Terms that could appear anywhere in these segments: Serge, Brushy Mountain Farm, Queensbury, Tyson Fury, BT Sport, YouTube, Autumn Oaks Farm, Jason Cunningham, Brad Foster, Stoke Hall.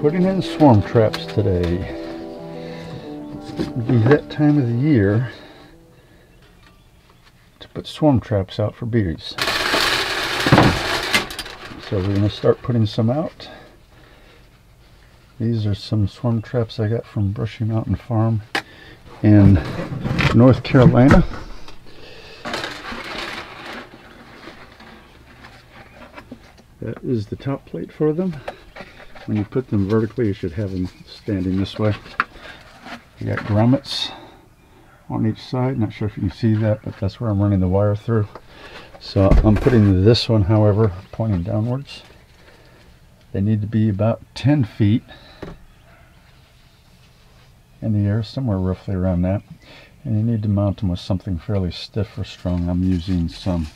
Putting in swarm traps today. It would be that time of the year to put swarm traps out for bees. So we're going to start putting some out. These are some swarm traps I got from Brushy Mountain Farm in North Carolina. That is the top plate for them. When you put them vertically, you should have them standing this way. You got grommets on each side. Not sure if you can see that, but that's where I'm running the wire through. So I'm putting this one, however, pointing downwards. They need to be about 10 feet in the air, somewhere roughly around that. And you need to mount them with something fairly stiff or strong. I'm using some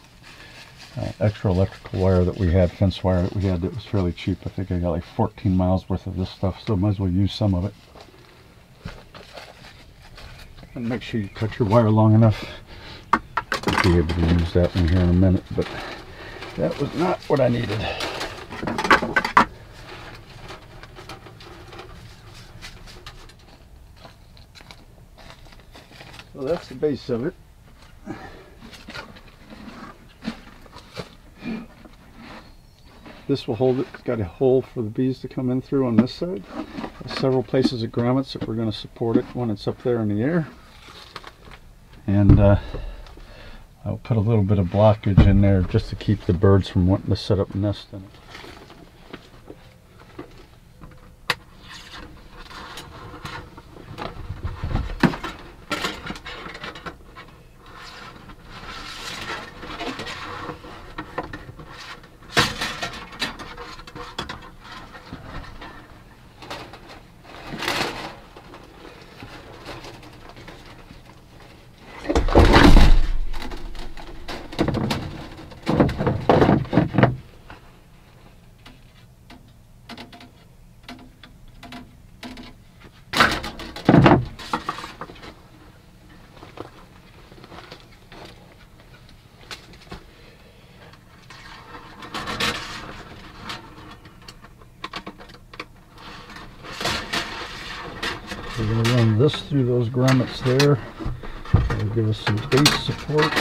extra electrical wire that we had, fence wire that we had that was fairly cheap. I think I got like 14 miles worth of this stuff, so might as well use some of it. And make sure you cut your wire long enough. I'll be able to use that one here in a minute, but that was not what I needed. So that's the base of it. This will hold it. It's got a hole for the bees to come in through on this side. There's several places of grommets that we're going to support it when it's up there in the air. And I'll put a little bit of blockage in there just to keep the birds from wanting to set up a nest in it. We're going to run this through those grommets there. That'll give us some base support.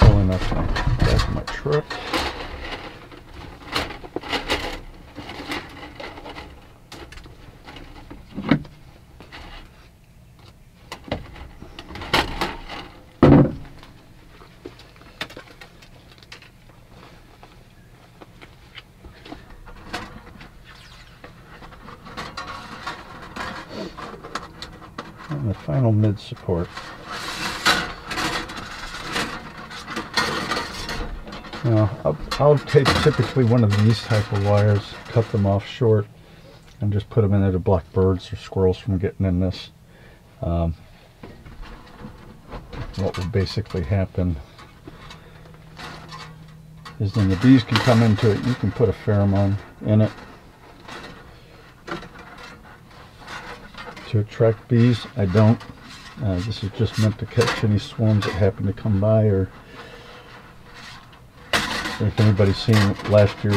Pulling up on the back of my truck. And the final mid support. Now, I'll take typically one of these type of wires, cut them off short, and just put them in there to block birds or squirrels from getting in this. What will basically happen is then the bees can come into it. You can put a pheromone in it to attract bees. I don't. This is just meant to catch any swarms that happen to come by, or if anybody's seen last year's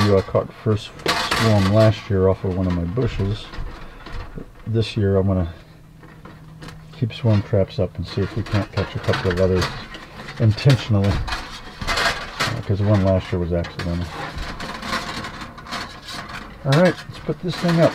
video, I caught the first swarm last year off of one of my bushes. This year I'm going to keep swarm traps up and see if we can't catch a couple of others intentionally, because the one last year was accidental. Alright, let's put this thing up.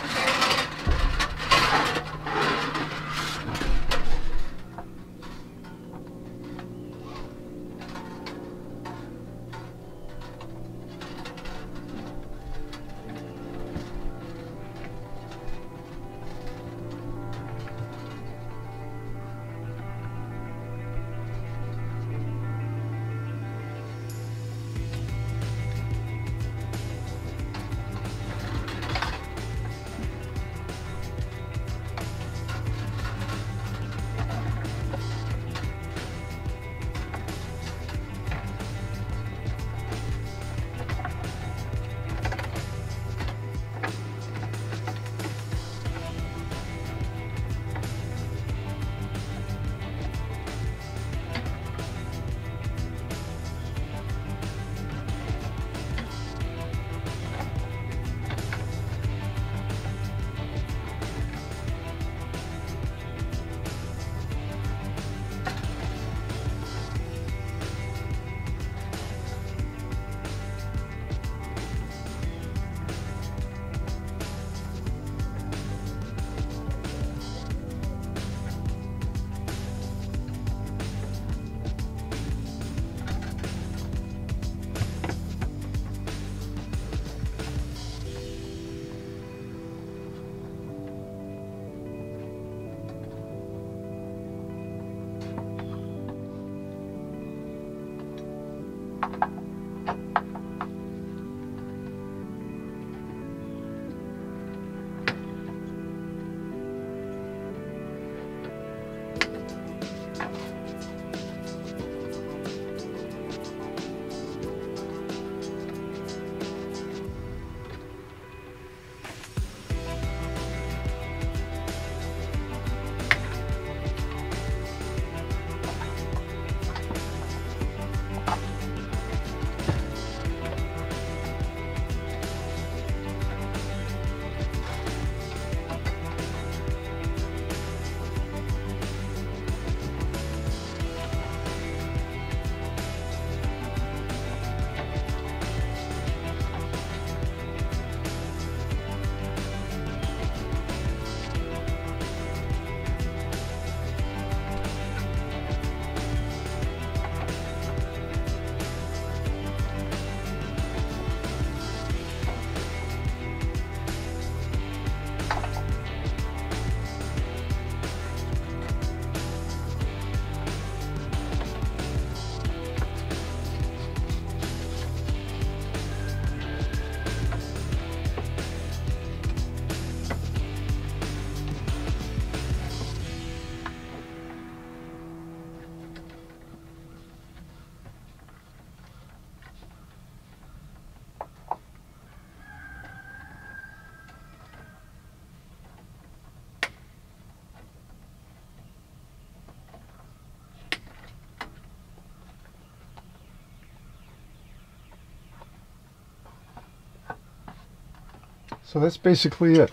So that's basically it.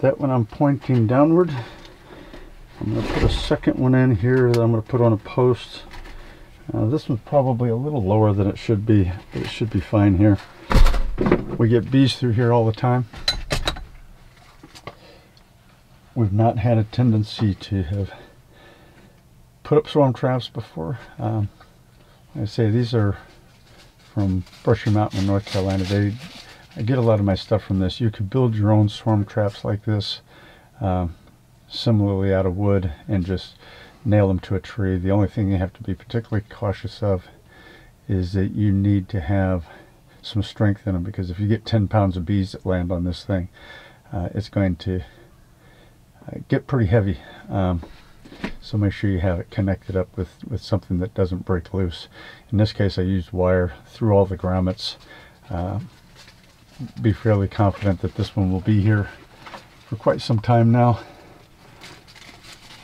That one I'm pointing downward. I'm going to put a second one in here that I'm going to put on a post. This one's probably a little lower than it should be, but it should be fine here. We get bees through here all the time. We've not had a tendency to have put up swarm traps before. Like I say, these are from Brushy Mountain in North Carolina. I get a lot of my stuff from this. You could build your own swarm traps like this, similarly out of wood, and just nail them to a tree. The only thing you have to be particularly cautious of is that you need to have some strength in them, because if you get 10 pounds of bees that land on this thing, it's going to get pretty heavy. So make sure you have it connected up with something that doesn't break loose. In this case, I used wire through all the grommets. Be fairly confident that this one will be here for quite some time now.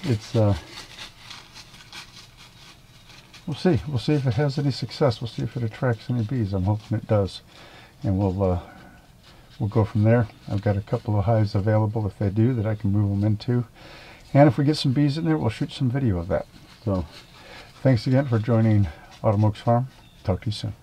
It's we'll see if it has any success. We'll see if it attracts any bees. I'm hoping it does, and we'll go from there. I've got a couple of hives available, if they do, that I can move them into, and if we get some bees in there, we'll shoot some video of that. So thanks again for joining Autumn Oaks Farm. Talk to you soon.